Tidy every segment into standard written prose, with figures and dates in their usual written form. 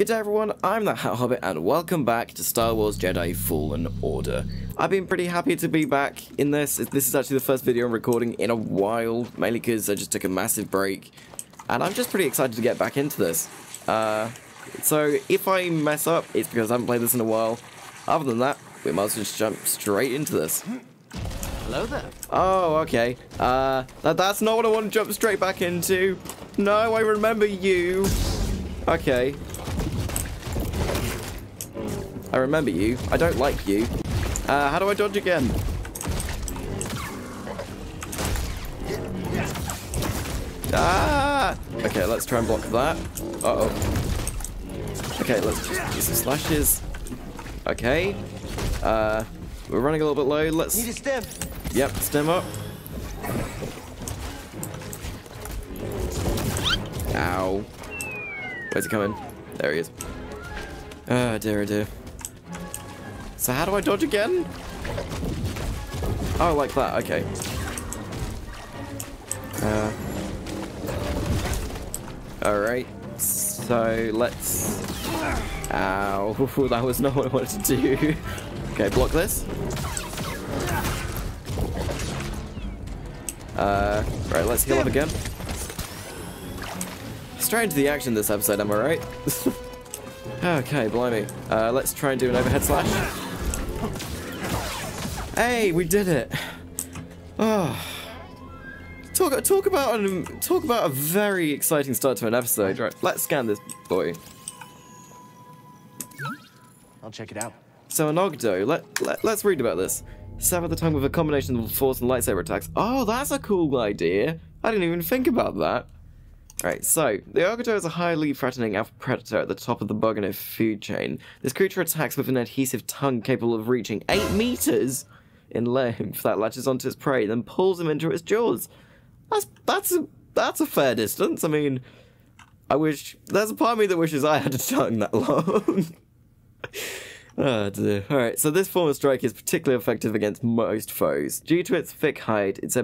Good day everyone, I'm the Hat Hobbit and welcome back to Star Wars Jedi: Fallen Order. I've been pretty happy to be back in this. This is actually the first video I'm recording in a while, mainly because I just took a massive break. And I'm just pretty excited to get back into this. So if I mess up, it's because I haven't played this in a while. Other than that, we might as well just jump straight into this. Hello there. Oh, okay. That's not what I want to jump straight back into. No, I remember you. Okay. I remember you. I don't like you. How do I dodge again? Ah! Okay, let's try and block that. Uh-oh. Okay, let's just do some slashes. Okay. We're running a little bit low. Let's... Need a stem. Yep, stem up. Ow. Where's he coming? There he is. Oh, dear, oh, dear. So how do I dodge again? Oh, like that, okay. Alright, so let's... Ow, that was not what I wanted to do. Okay, block this. Right, let's heal up again. Straight into the action this episode, am I right? Okay, blimey. Let's try and do an overhead slash. Hey, we did it! Oh. Talk about a very exciting start to an episode. Right, let's scan this boy. I'll check it out. So an Ogdo. Let's read about this. Sever the tongue with a combination of force and lightsaber attacks. Oh, that's a cool idea. I didn't even think about that. Right, so, the Ogdo is a highly threatening alpha predator at the top of the Bogano food chain. This creature attacks with an adhesive tongue capable of reaching 8 meters in length that latches onto its prey, then pulls him into its jaws. That's a fair distance. I mean, I wish... There's a part of me that wishes I had a tongue that long. Oh dear. Alright, so this form of strike is particularly effective against most foes. Due to its thick hide, it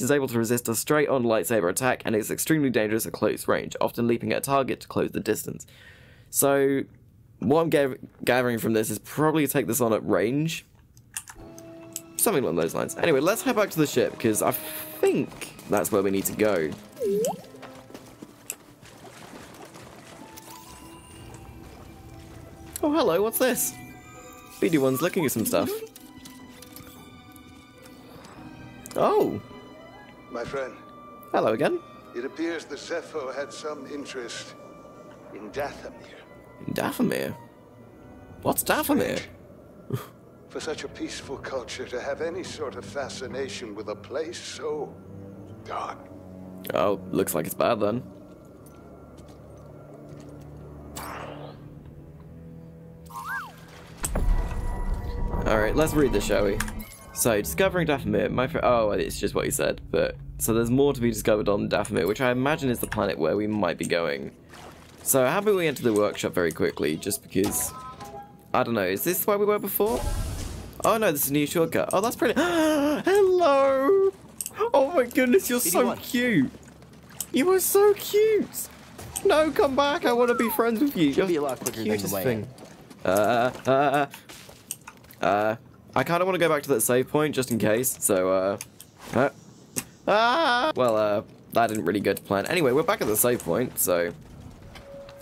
is able to resist a straight-on lightsaber attack, and it's extremely dangerous at close range, often leaping at a target to close the distance. So, what I'm gathering from this is probably take this on at range. Something along those lines. Anyway, let's head back to the ship, because I think that's where we need to go. Oh, hello, what's this? BD1's looking at some stuff. Oh! My friend. Hello again. It appears the Zeffo had some interest in Dathomir. Dathomir? What's Dathomir? For such a peaceful culture to have any sort of fascination with a place so dark. Oh, looks like it's bad then. Alright, let's read this, shall we? So, discovering Dathomir, oh, it's just what he said, but... So there's more to be discovered on Dathomir, which I imagine is the planet where we might be going. So, how about we enter the workshop very quickly, just because... I don't know, is this where we were before? Oh no, this is a new shortcut. Oh, that's pretty... Hello! Oh my goodness, you're so cute! You are so cute! No, come back, I want to be friends with you. You're the cutest thing. I kind of want to go back to that save point just in case, so, well, that didn't really go to plan. Anyway, we're back at the save point, so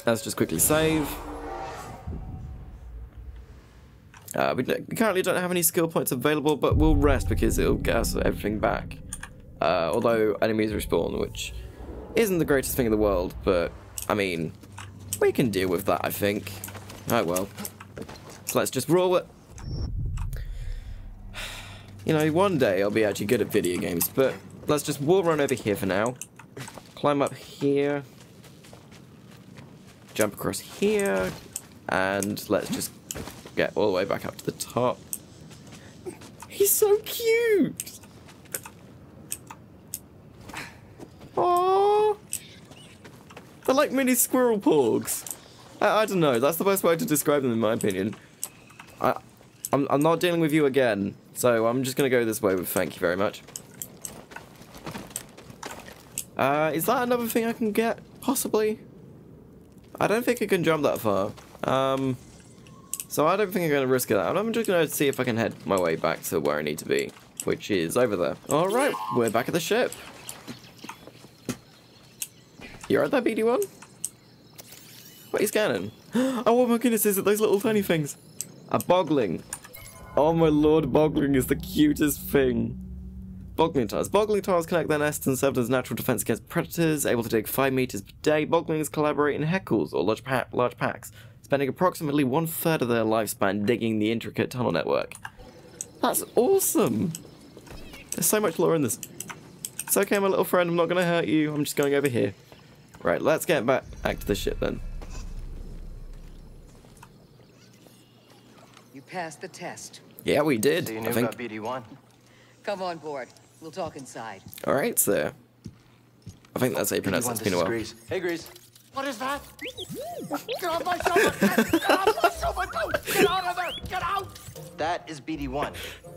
let's just quickly save. We currently don't have any skill points available, but we'll rest because it'll get us everything back. Although enemies respawn, which isn't the greatest thing in the world, but, I mean, we can deal with that, I think. Oh, well. So let's just roll it. You know, one day I'll be actually good at video games, but let's just wall run over here for now. Climb up here. Jump across here. And let's just get all the way back up to the top. He's so cute! Aww! They're like mini squirrel porgs. I don't know, that's the best way to describe them in my opinion. I'm not dealing with you again. So I'm just going to go this way with thank you very much. Is that another thing I can get? Possibly? I don't think it can jump that far. So I don't think I'm going to risk that. I'm just going to see if I can head my way back to where I need to be, which is over there. All right, we're back at the ship. You right there, BD1? What are you scanning? Oh my goodness, is it those little tiny things? A bogling. Oh my lord, bogling is the cutest thing. Bogling tiles. Bogling tiles connect their nests and serve as natural defense against predators, able to dig 5 meters per day. Boglings collaborate in heckles or large packs, spending approximately 1/3 of their lifespan digging the intricate tunnel network. That's awesome! There's so much lore in this. It's okay, my little friend, I'm not going to hurt you, I'm just going over here. Right, let's get back to the ship then. You passed the test. Yeah, we did. So you knew about BD1? Come on board, we'll talk inside. Alright, sir. I think that's how you pronounce it. It's been a while. Grease. Hey, Grease. What is that? Get off my shoulder! Get off my shoulder! No! Get out of there! Get out! That is BD1.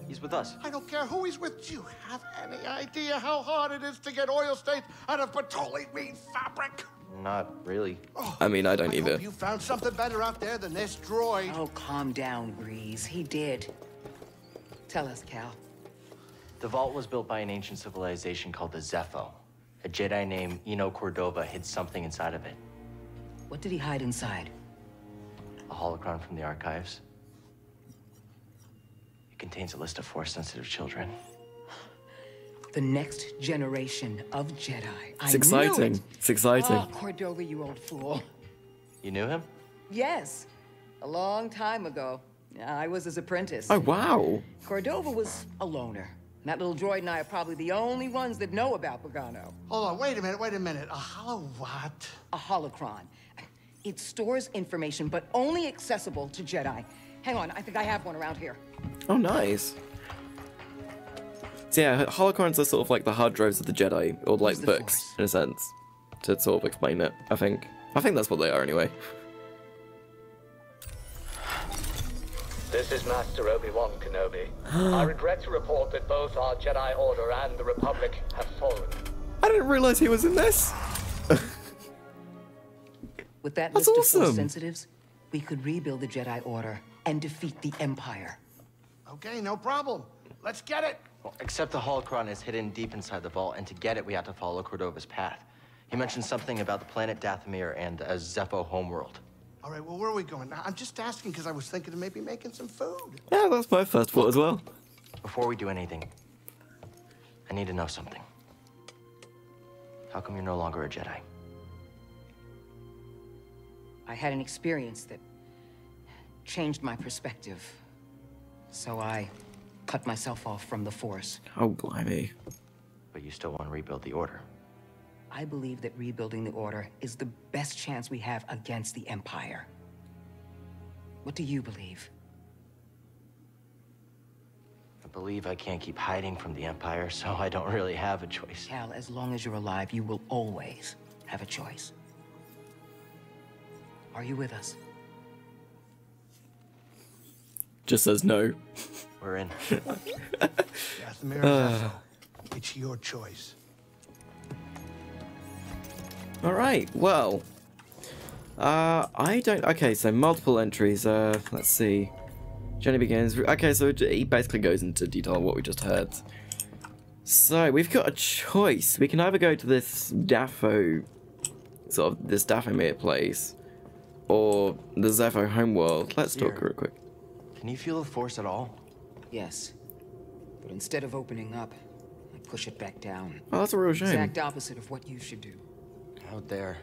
He's with us. I don't care who he's with. Do you have any idea how hard it is to get oil stains out of petroleum fabric? Not really. Oh, I mean, I don't either. You found something better out there than this droid. Oh, calm down, Breeze. He did. Tell us, Cal. The vault was built by an ancient civilization called the Zeffo. A Jedi named Eno Cordova hid something inside of it. What did he hide inside? A holocron from the archives. It contains a list of Force-sensitive children. The next generation of Jedi. It's exciting. It's exciting. Oh, Cordova, you old fool. You knew him? Yes. A long time ago. I was his apprentice. Oh, wow. Cordova was a loner. That little droid and I are probably the only ones that know about Bogano. Hold on, wait a minute, wait a minute. A holo what? A holocron. It stores information, but only accessible to Jedi. Hang on, I think I have one around here. Oh, nice. So yeah, holocrons are sort of like the hard drives of the Jedi, or like books, Force, in a sense, to sort of explain it, I think. I think that's what they are, anyway. This is Master Obi-Wan Kenobi. I regret to report that both our Jedi Order and the Republic have fallen. I didn't realize he was in this. With that list of Force sensitives, we could rebuild the Jedi Order and defeat the Empire. Okay, no problem. Let's get it. Well, except the holocron is hidden deep inside the vault, and to get it, we have to follow Cordova's path. He mentioned something about the planet Dathomir and a Zeffo homeworld. All right, well, where are we going? I'm just asking because I was thinking of maybe making some food. Yeah, that's my first thought as well. Before we do anything, I need to know something. How come you're no longer a Jedi? I had an experience that changed my perspective. So I cut myself off from the Force. Oh, blimey. But you still want to rebuild the Order. I believe that rebuilding the Order is the best chance we have against the Empire. What do you believe? I believe I can't keep hiding from the Empire, so I don't really have a choice. Cal, as long as you're alive, you will always have a choice. Are you with us? Just says no. We're in. Dathomir, it's your choice. Alright, well, I don't, okay, so multiple entries, let's see, journey begins, okay, so he basically goes into detail on what we just heard. So, we've got a choice, we can either go to this Dathomir, sort of, this Dathomir place, or the Zeffo homeworld. Let's talk real quick. Can you feel the Force at all? Yes, but instead of opening up, I push it back down. Oh, that's a real shame. Exact opposite of what you should do. Out there,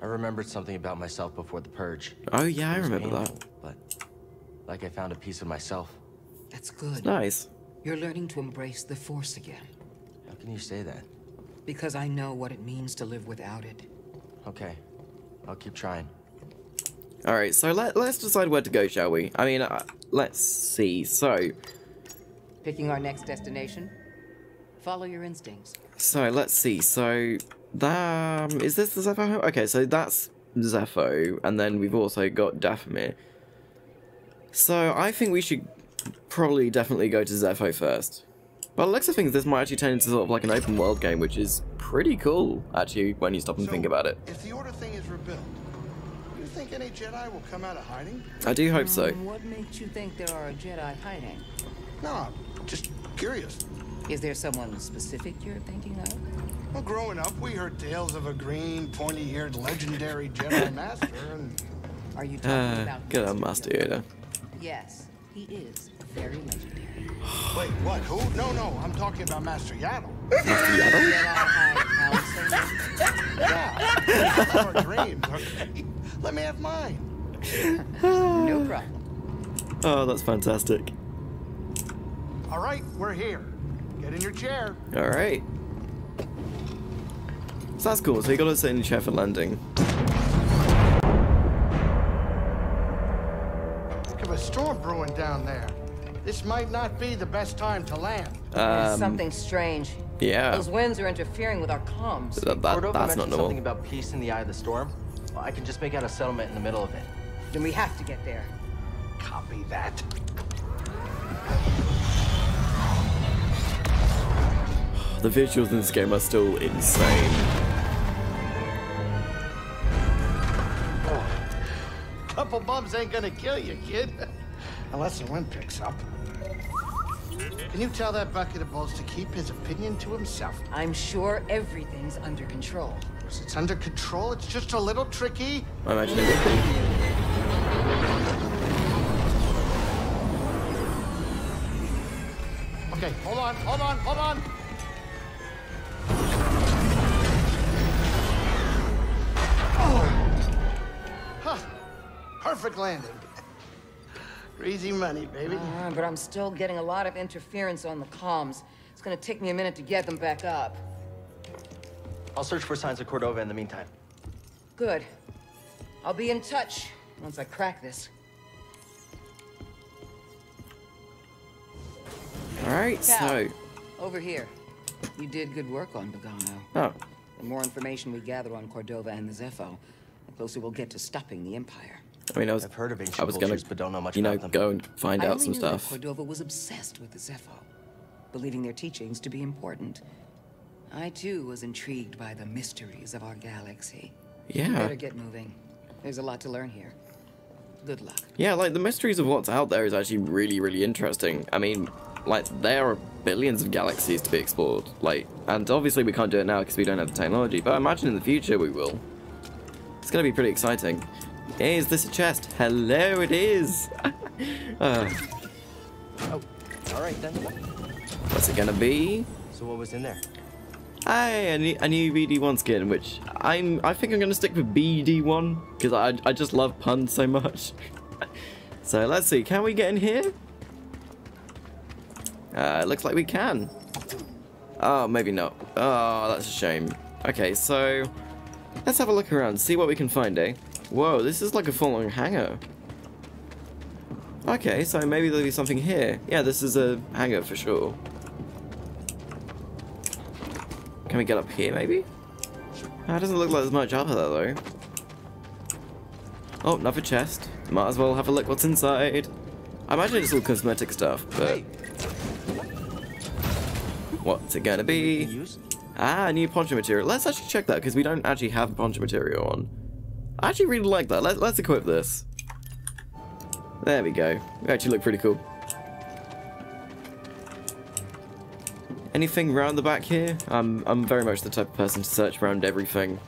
I remembered something about myself before the purge. Oh yeah, I remember painful, that. But like I found a piece of myself. That's good. That's nice. You're learning to embrace the Force again. How can you say that? Because I know what it means to live without it. Okay, I'll keep trying. All right, so let's decide where to go, shall we? I mean, let's see. So, picking our next destination. Follow your instincts. So let's see. So. Is this the Zeffo home? Okay, so that's Zeffo, and then we've also got Dathomir. So I think we should probably definitely go to Zeffo first. Well, looks of things, this might actually turn into sort of like an open world game, which is pretty cool, actually, when you stop and think about it. If the Order thing is rebuilt, think any Jedi will come out of hiding? I do hope so. What makes you think there are Jedi hiding? No, I'm just curious. Is there someone specific you're thinking of? Well, growing up, we heard tales of a green, pointy-eared, legendary Jedi master, and... Are you talking about... Good old Master Yoda. Yes, he is very legendary. Wait, what? Who? No, I'm talking about Master Yaddle. Master Yaddle? Yeah. Our dreams, okay? Let me have mine. No problem. Oh, that's fantastic. All right, we're here. Get in your chair. All right. So that's cool. So you got to sit in your chair for landing. Look at a storm brewing down there. This might not be the best time to land. There's something strange. Yeah. Those winds are interfering with our comms. Cordova mentioned something about peace in the eye of the storm. Well, I can just make out a settlement in the middle of it. Then we have to get there. Copy that. The visuals in this game are still insane. Oh. Couple bumps ain't gonna kill you, kid. Unless the wind picks up. Can you tell that bucket of balls to keep his opinion to himself? I'm sure everything's under control. Because it's under control, it's just a little tricky. I imagine it would be. Okay, hold on. Oh. Huh. Perfect landing. Easy money, baby. But I'm still getting a lot of interference on the comms. It's gonna take me a minute to get them back up. I'll search for signs of Cordova in the meantime. Good. I'll be in touch once I crack this. All right, so... Over here. You did good work on Bogano. Oh. The more information we gather on Cordova and the Zeffo, the closer we'll get to stopping the Empire. I mean, I've heard of ancient cultures, but don't know much about them. Go and find out some stuff. Cordova was obsessed with the Zeffo, believing their teachings to be important. I too was intrigued by the mysteries of our galaxy. Yeah. You better get moving. There's a lot to learn here. Good luck. Yeah, like the mysteries of what's out there is actually really, really interesting. I mean, like there are billions of galaxies to be explored. Like, and obviously we can't do it now because we don't have the technology. But I imagine in the future we will. It's going to be pretty exciting. Is this a chest? Hello, it is. Oh, all right then. What's it gonna be? So what was in there? A new BD1 skin, which I think I'm gonna stick with BD1 because I just love puns so much. So let's see, can we get in here? It looks like we can. Oh, maybe not. Oh, that's a shame. Okay, so let's have a look around, see what we can find, eh? Whoa, this is like a full-on hangar. Okay, so maybe there'll be something here. Yeah, this is a hangar for sure. Can we get up here, maybe? That doesn't look like there's much up there, though. Oh, another chest. Might as well have a look what's inside. I imagine it's all cosmetic stuff, but... What's it gonna be? Ah, new poncho material. Let's actually check that, because we don't actually have poncho material on. I actually really like that. Let's equip this. There we go. We actually look pretty cool. Anything round the back here? I'm very much the type of person to search around everything.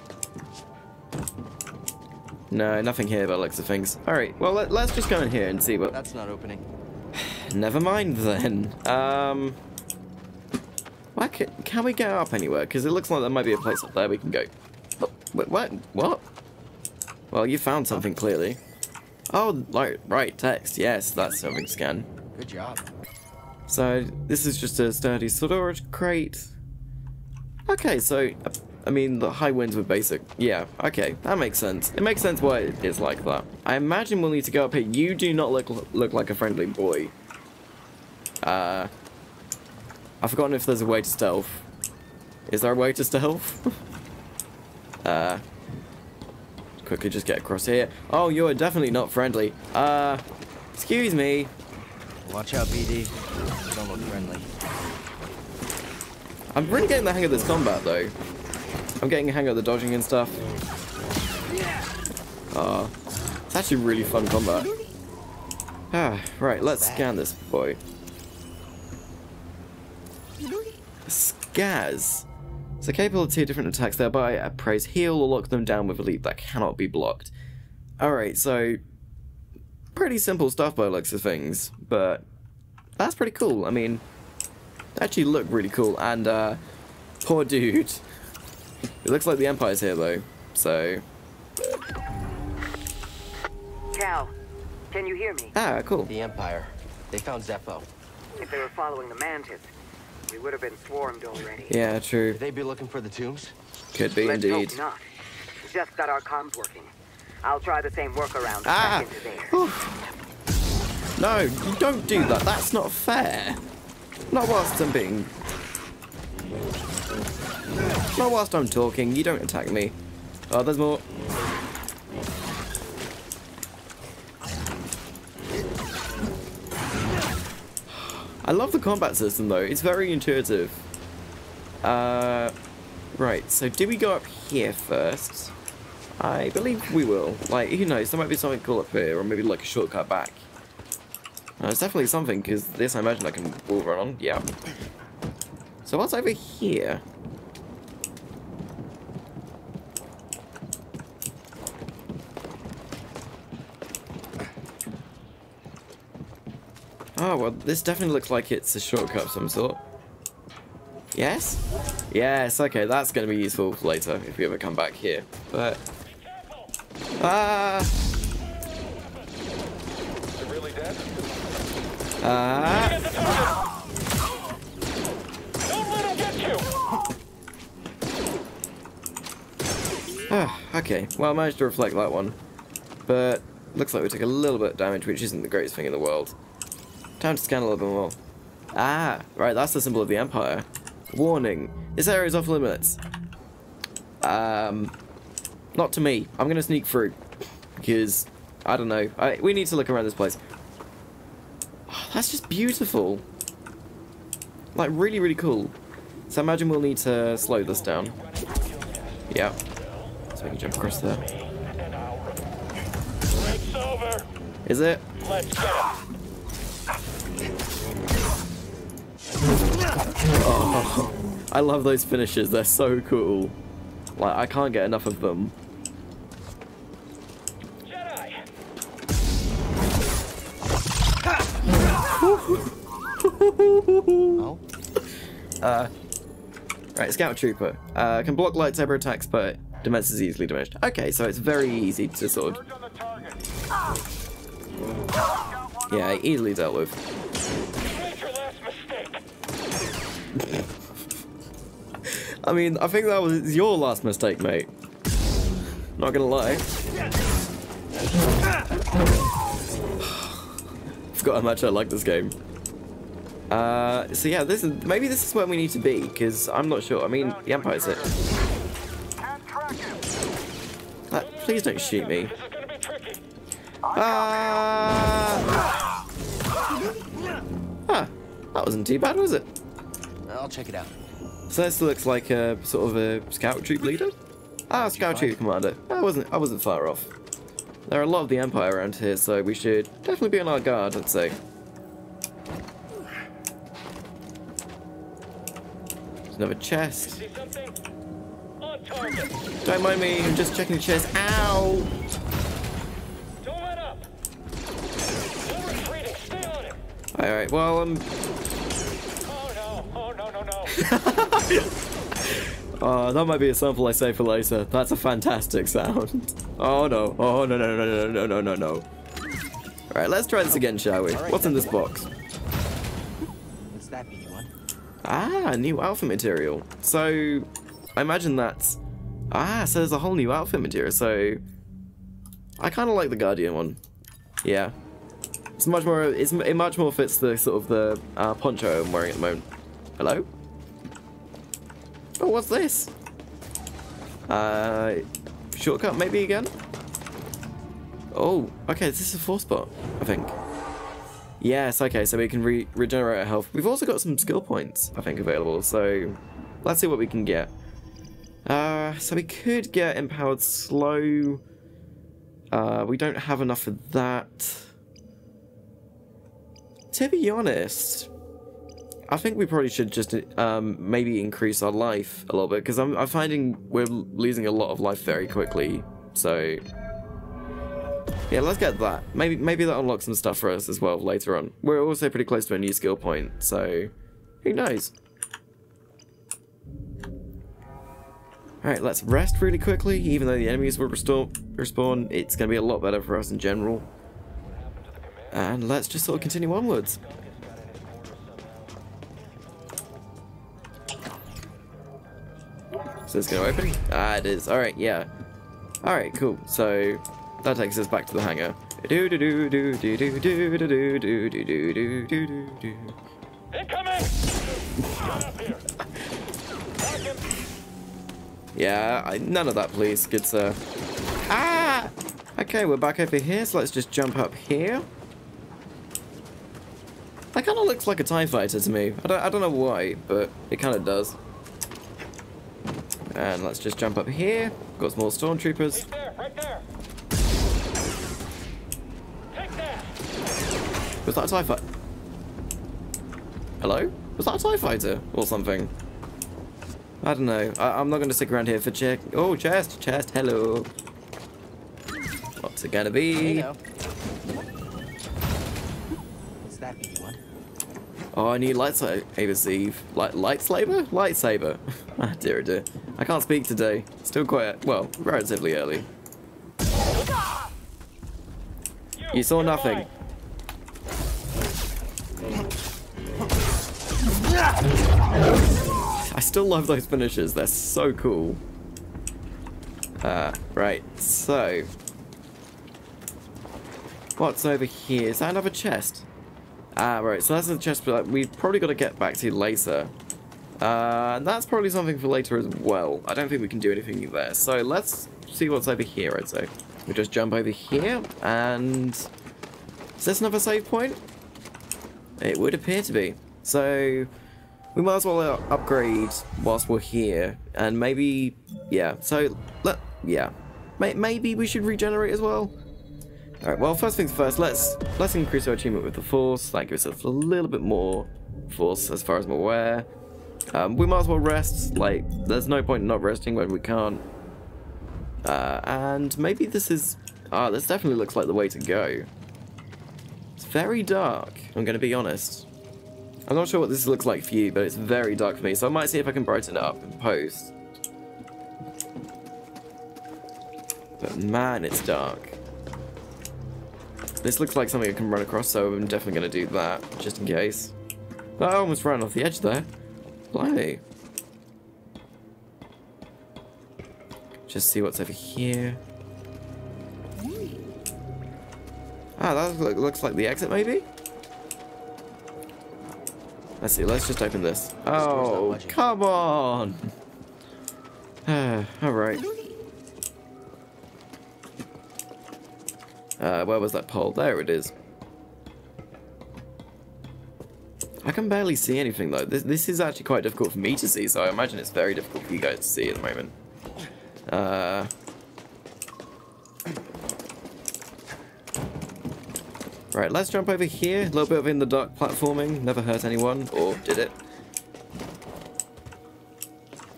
No, nothing here by the looks of things. Alright, well, let's just go in here and see what... That's not opening. Never mind then. Why can we get up anywhere? Because it looks like there might be a place up there we can go. Oh, wait, what? What? Well, you found something clearly. Oh, right, text. Yes, that's something to scan. Good job. So, this is just a sturdy storage crate. Okay, so, I mean, the high winds were basic. Yeah, okay, that makes sense. It makes sense why it is like that. I imagine we'll need to go up here. You do not look like a friendly boy. I've forgotten if there's a way to stealth. Is there a way to stealth? Quickly just get across here. Oh, you're definitely not friendly. Excuse me. Watch out, BD. Don't look friendly. I'm really getting the hang of this combat, though. I'm getting the hang of the dodging and stuff. Oh, actually really fun combat. Ah, right, let's scan this boy. Skaz. It's a capability of different attacks, thereby appraise heal or lock them down with a leap that cannot be blocked. Alright, so pretty simple stuff by the looks of things, but that's pretty cool. I mean, they actually look really cool, and poor dude. It looks like the Empire's here though, so. Cal, can you hear me? Ah, cool. The Empire. They found Zeffo. If they were following the Mantis, we would have been swarmed already. Yeah, true. Could they be looking for the tombs? Could be, indeed. Let's hope not. Just got our comms working. I'll try the same workaround. Ah! Back into there. No, you don't do that. That's not fair. Not whilst I'm being... Not whilst I'm talking. You don't attack me. Oh, there's more. I love the combat system, though. It's very intuitive. Right, so do we go up here first? I believe we will. Like, who knows, there might be something cool up here, or maybe like a shortcut back. It's definitely something, because this I imagine I can all run on. Yeah. So what's over here? Oh, well, this definitely looks like it's a shortcut of some sort. Yes? Yes, okay, that's going to be useful later if we ever come back here. But... Ah! Ah! Don't let him get you! Ah, okay. Well, I managed to reflect that one. But looks like we took a little bit of damage, which isn't the greatest thing in the world. Time to scan a little bit more. Ah, right, that's the symbol of the Empire. Warning, this area is off limits. Not to me. I'm going to sneak through. Because, I don't know. We need to look around this place. Oh, that's just beautiful. Like, really, really cool. So I imagine we'll need to slow this down. Yeah. So we can jump across there. It's over. Is it? Let's get him. Oh, I love those finishes. They're so cool. Like, I can't get enough of them. Jedi. Right, Scout Trooper. Can block lightsaber attacks, but defense is easily diminished. Okay, so it's very easy to sort of... Yeah, easily dealt with. I mean, I think that was your last mistake, mate. Not gonna lie. Forgot how much I like this game. So yeah, this is maybe this is where we need to be, because I'm not sure. I mean, the Empire's it. Please don't shoot me. That wasn't too bad, was it? I'll check it out. So this looks like a sort of a scout troop leader. Ah, scout troop commander. I wasn't far off. There are a lot of the Empire around here, so we should definitely be on our guard, I'd say. There's another chest. Don't mind me, I'm just checking the chest. Ow! Alright, well, Oh, no. Oh, that might be a sample I save for later. That's a fantastic sound. Oh, no. Oh, no. Alright, let's try this again, shall we? What's in this box? What's that, BD1? Ah, new outfit material. So, I imagine that's... Ah, so there's a whole new outfit material, so... I kind of like the Guardian one. Yeah. It's much more. It much more fits the sort of the poncho I'm wearing at the moment. Hello? Oh, what's this? Shortcut maybe again? Oh, okay. This is a force bot, I think. Yes. Okay. So we can regenerate our health. We've also got some skill points, I think, available. So let's see what we can get. So we could get empowered slow. We don't have enough of that. To be honest, I think we probably should just maybe increase our life a little bit, because I'm finding we're losing a lot of life very quickly. So yeah, let's get that. Maybe that unlocks some stuff for us as well later on. We're also pretty close to a new skill point, so who knows? Alright, let's rest really quickly. Even though the enemies will respawn, it's going to be a lot better for us in general. And let's just sort of continue onwards. So it's going to open? Ah, it is. Alright, yeah. Alright, cool. So that takes us back to the hangar. Yeah, none of that, please, good sir. Ah! Okay, we're back over here, so let's just jump up here. That kind of looks like a TIE fighter to me. I don't know why, but it kind of does. And let's just jump up here. Got some more stormtroopers. Right there. Take that. Was that a TIE fighter? Hello? Was that a TIE fighter or something? I don't know. I'm not going to stick around here for check. Oh, chest, hello. What's it going to be? Is that BD1? Oh, I need lightsaber? Ah, dear, dear. I can't speak today. Still quite, well, relatively early. You saw nothing. I still love those finishes, they're so cool. Right, so what's over here? Is that another chest? Ah, right, so that's the chest that we've probably got to get back to later. And that's probably something for later as well. I don't think we can do anything there. So let's see what's over here, I'd say. We'll just jump over here, and is this another save point? It would appear to be. So we might as well upgrade whilst we're here, and maybe, yeah, so, yeah, maybe we should regenerate as well? Alright, well, first things first, let's increase our achievement with the Force. That gives us a little bit more Force, as far as I'm aware. We might as well rest. Like, there's no point in not resting when we can't. And maybe this is, this definitely looks like the way to go. It's very dark, I'm going to be honest. I'm not sure what this looks like for you, but it's very dark for me, so I might see if I can brighten it up in post. But man, it's dark. This looks like something I can run across, so I'm definitely going to do that, just in case. Oh, I almost ran off the edge there. Blimey. Just see what's over here. Ah, that looks like the exit, maybe? Let's see, let's just open this. Oh, come on! Alright. Where was that pole? There it is. I can barely see anything, though. This is actually quite difficult for me to see, so I imagine it's very difficult for you guys to see at the moment. Right, let's jump over here. A little bit of in the dark platforming. Never hurt anyone. Or did it?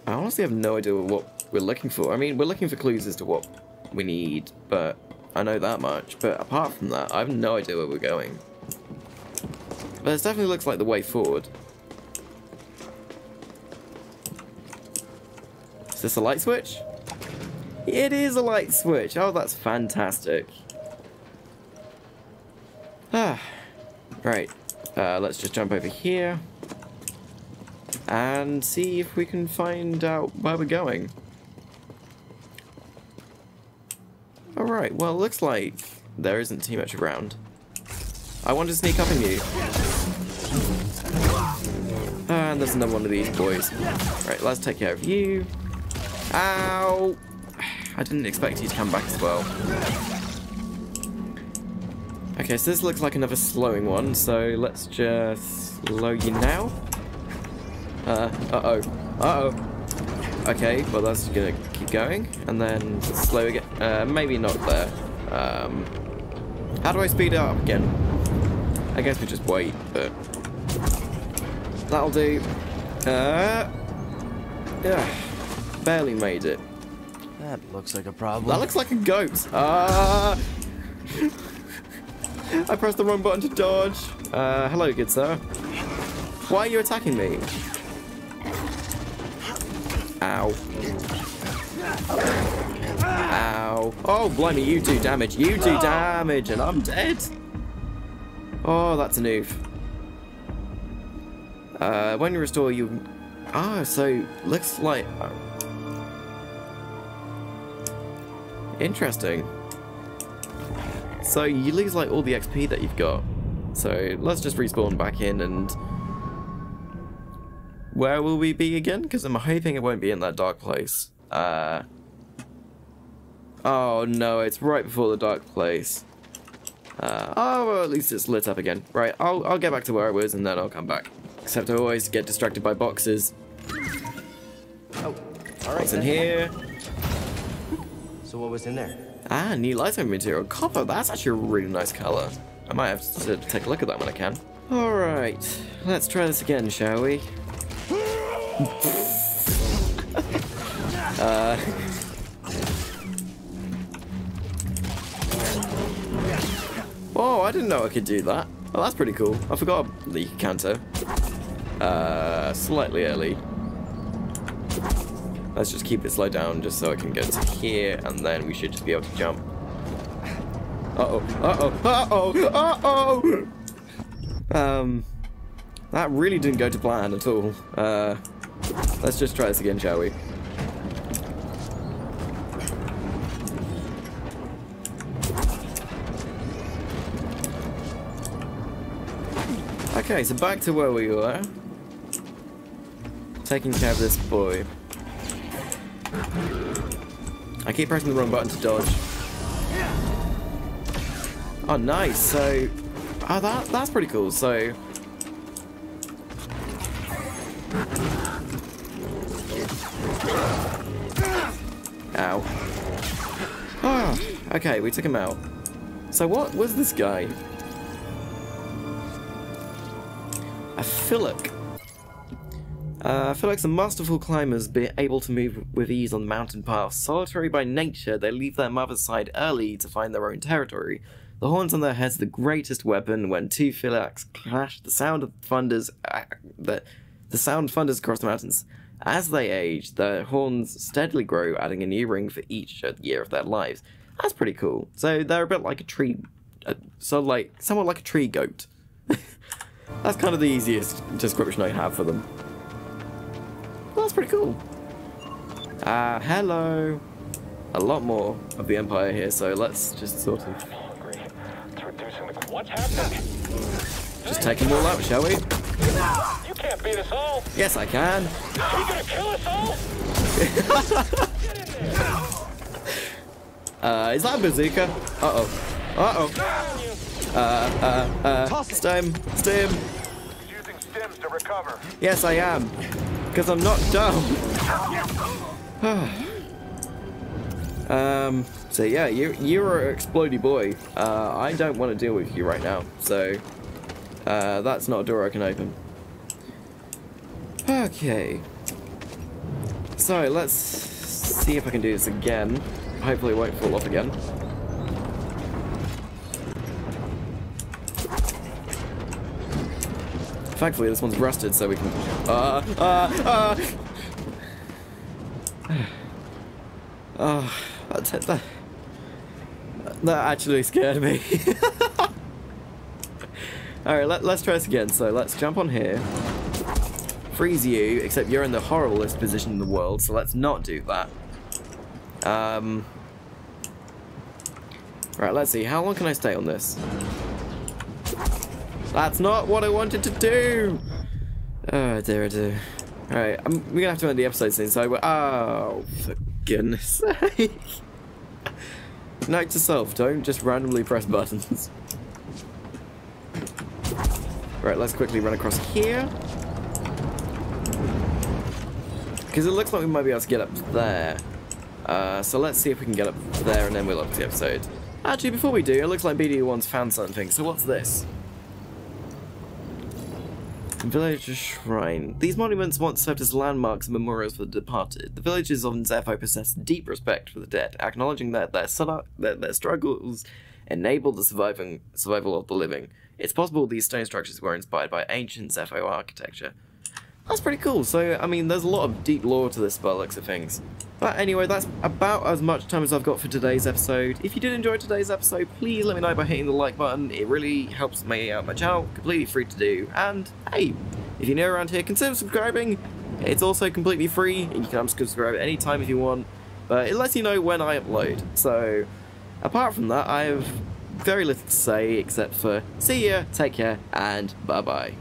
I honestly have no idea what we're looking for. I mean, we're looking for clues as to what we need, but I know that much. But apart from that, I have no idea where we're going. But it definitely looks like the way forward. Is this a light switch? It is a light switch. Oh, that's fantastic. Ah, right, let's just jump over here and see if we can find out where we're going. Alright, well, it looks like there isn't too much around. I want to sneak up on you. And there's another one of these boys. Right, let's take care of you. Ow! I didn't expect you to come back as well. Okay, so this looks like another slowing one, so let's just slow you now. Okay, well that's gonna keep going, and then slow again. Maybe not there. How do I speed it up again? I guess we just wait, but that'll do. Yeah, barely made it. That looks like a problem. That looks like a goat. I pressed the wrong button to dodge. Hello, good sir. Why are you attacking me? Ow. Ow. Oh, blimey, you do damage. You do damage, and I'm dead. Oh, that's an oof. When you restore, you... Ah, so looks like... Interesting. So you lose like all the XP that you've got. So let's just respawn back in and... Where will we be again? Because I'm hoping it won't be in that dark place. Oh no, it's right before the dark place. Oh, well, at least it's lit up again. Right, I'll get back to where it was and then I'll come back. Except I always get distracted by boxes. Oh, all right. What's in here? So what was in there? Ah, new lighting material. Copper, that's actually a really nice color. I might have to take a look at that when I can. All right, let's try this again, shall we? Oh, I didn't know I could do that. Well, that's pretty cool. I forgot the canter. Slightly early. Let's just keep it slow down just so I can get to here, and then we should just be able to jump. Uh-oh, uh-oh, uh-oh, uh-oh! That really didn't go to plan at all. Let's just try this again, shall we? Okay, so back to where we were. Taking care of this boy. I keep pressing the wrong button to dodge. Oh, nice. So, oh, that's pretty cool. So. Ow. Oh, okay, we took him out. So what was this guy? A Philax. Philax are masterful climbers, being able to move with ease on mountain paths. Solitary by nature, they leave their mother's side early to find their own territory. The horns on their heads are the greatest weapon. When two Philax clash, the sound of thunders across the mountains. As they age, their horns steadily grow, adding a new ring for each year of their lives. That's pretty cool. So they're a bit like a tree, somewhat like a tree goat. That's kind of the easiest description I have for them. Well, that's pretty cool. Hello. A lot more of the Empire here, so let's just sort of... What's happening? Just take them all out, shall we? You can't beat us all. Yes, I can. Are you gonna kill us all? Is that a bazooka? Uh-oh. Uh-oh. Stim. He's using stims to recover. Yes, I am. Because I'm not dumb. So yeah, you're an explodey boy. I don't want to deal with you right now, so... that's not a door I can open. Okay. So let's see if I can do this again. Hopefully it won't fall off again. Thankfully this one's rusted, so we can... That actually scared me. Alright, let's try this again. So let's jump on here. Freeze you, except you're in the horriblest position in the world, so let's not do that. Right, let's see. How long can I stay on this? That's not what I wanted to do! Oh, dear, dear. Alright, we're going to have to end the episode soon, so... Oh, for goodness sake. Note to self, don't just randomly press buttons. Right, let's quickly run across here. Because it looks like we might be able to get up there. So let's see if we can get up there and then we'll up to the episode. Actually, before we do, it looks like BD1's found something, so what's this? Village Shrine. These monuments once served as landmarks and memorials for the departed. The villagers on Zeffo possess deep respect for the dead, acknowledging that their struggles enable the survival of the living. It's possible these stone structures were inspired by ancient Zeffo architecture. That's pretty cool, so, I mean, there's a lot of deep lore to this by the looks of things. But anyway, that's about as much time as I've got for today's episode. If you did enjoy today's episode, please let me know by hitting the like button. It really helps me out my channel, completely free to do. And, hey, if you're new around here, consider subscribing. It's also completely free, and you can unsubscribe at any time if you want. But it lets you know when I upload. So, apart from that, I have very little to say except for see ya, take care, and bye-bye.